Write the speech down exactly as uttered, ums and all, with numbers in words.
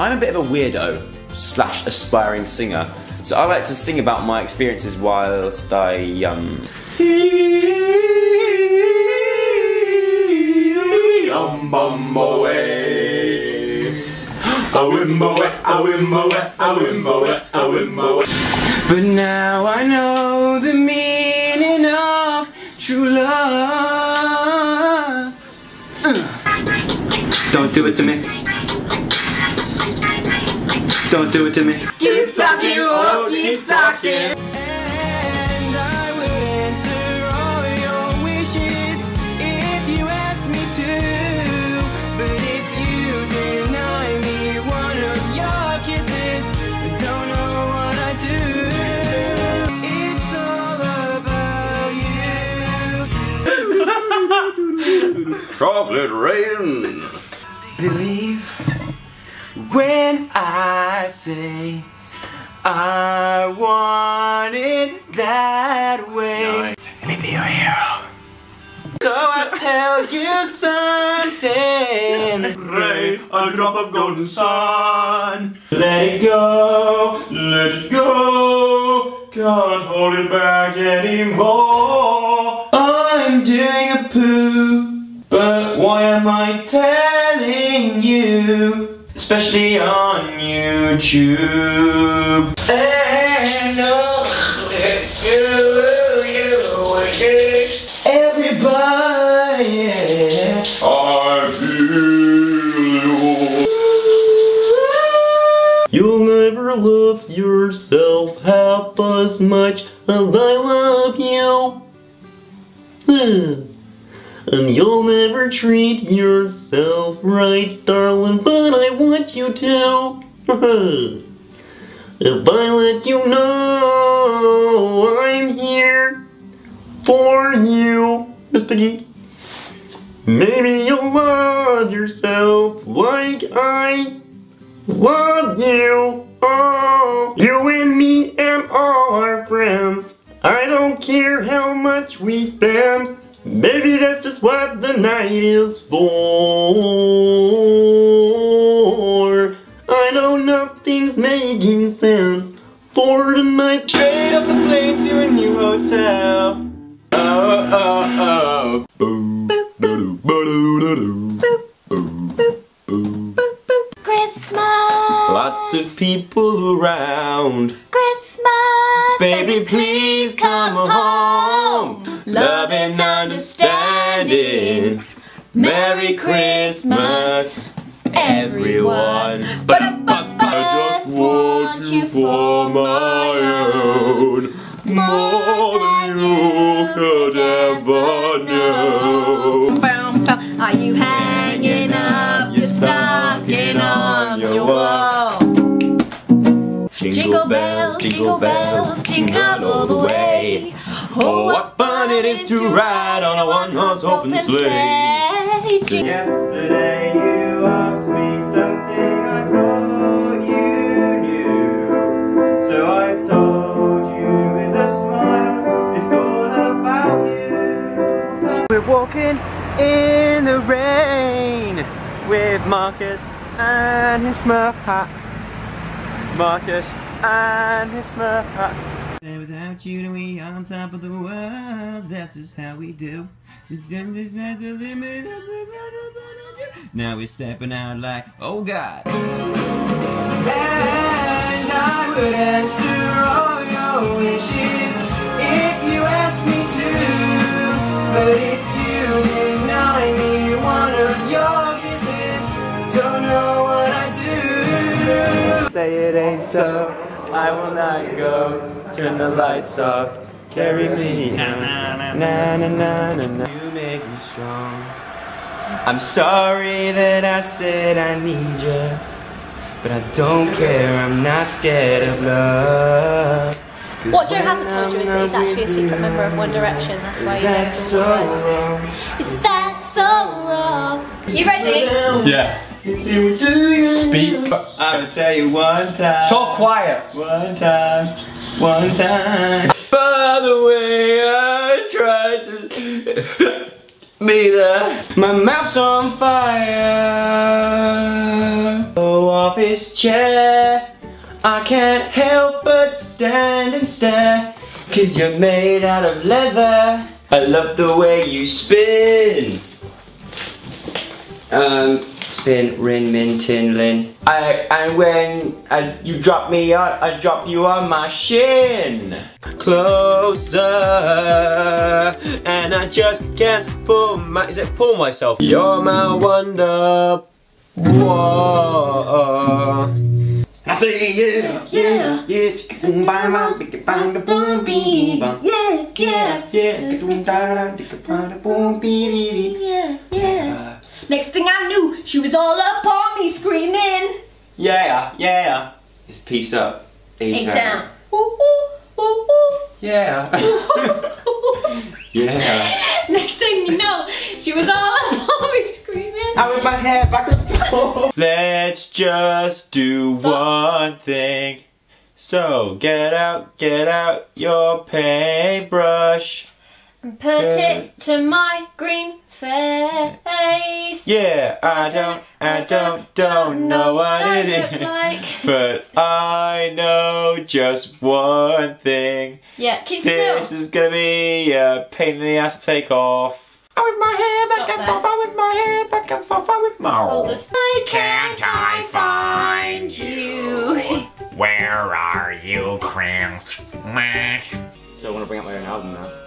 I'm a bit of a weirdo slash aspiring singer, so I like to sing about my experiences whilst I um. I'm on my way. I win my way, I win my way, I win my way, I win my way. But now I know the meaning of true love. Uh. Don't do it to me. Don't do it to me. Keep talking, oh, keep talking. And I will answer all your wishes if you ask me to. But if you deny me one of your kisses, I don't know what I do. It's all about you. Chocolate rain. Believe when I say I want it that way. Let me be your hero. So I tell you something. Rain, a drop of golden sun. Let go, let go. Can't hold it back anymore. I'm doing a poo, but why am I telling you? Especially on YouTube. And everybody, I feel you. You'll never love yourself half as much as I love you. Hmm. And you'll never treat yourself right, darling, but I want you to. If I let you know I'm here for you, Miss Piggy, maybe you'll love yourself like I love you. Oh, you and me and all our friends, I don't care how much we spend. Maybe that's just what the night is for. I know nothing's making sense for tonight. Trade up the plane to a new hotel. Oh, oh, oh. Boom, boom, boom, boom, boom. Christmas. Lots of people around. Christmas. Baby, please come home. Love and understanding. Merry Christmas, everyone. But I just want you for my own, more than you could ever know. Are you hanging up your stocking on your wall? Jingle bells, jingle bells, jingle all the way. Oh, what fun it is to ride on a one-horse open sleigh. Yesterday you asked me something I thought you knew, so I told you with a smile, it's all about you. We're walking in the rain with Marcus and his Smurf hat. Marcus and his Smurf hat. Without you and we on top of the world, that's just how we do. Now we're stepping out like, oh God. And I would answer all your wishes if you asked me to. But if you deny me one of your kisses, don't know what I do. Say it ain't so, I will not go. Turn the lights off, carry me na, na, na, na, na, na, na. You make me strong. I'm sorry that I said I need you, but I don't care, I'm not scared of love. What Joe hasn't told you is that he's actually a secret member of One Direction. That's why you know it's all wrong. Is that so wrong? You ready? Yeah. Speak. I'm gonna tell you one time. Talk quiet. One time. One time. By the way, I tried to. be there. My mouth's on fire. Go off his chair. I can't help but stand and stare, 'cause you're made out of leather. I love the way you spin. Um, spin, rin, min, tin, lin. I, and when I, you drop me out, I drop you on my shin. Closer, and I just can't pull my, is it pull myself? You're my wonder. Whoa. I say yeah, yeah, yeah, chicken by my big bang the boom bee. Yeah, yeah, yeah, yeah. Next thing I knew, she was all up on me screaming. Yeah, yeah. It's peace up. Eight down. Yeah. Yeah. Next thing you know, she was all up on me screaming. I with my hair back and forth. Let's just do Stop. one thing. So get out, get out your paintbrush. And put yeah. it to my green face. Yeah, I don't, I don't, don't know what it is. Like. But I know just one thing. Yeah, keep still. This is gonna be a pain in the ass to take off. I with my hair Stop back and forth, with my hair back and forth, with my old. Can't I find you? Where are you, cramps? So I want to bring out my own album now.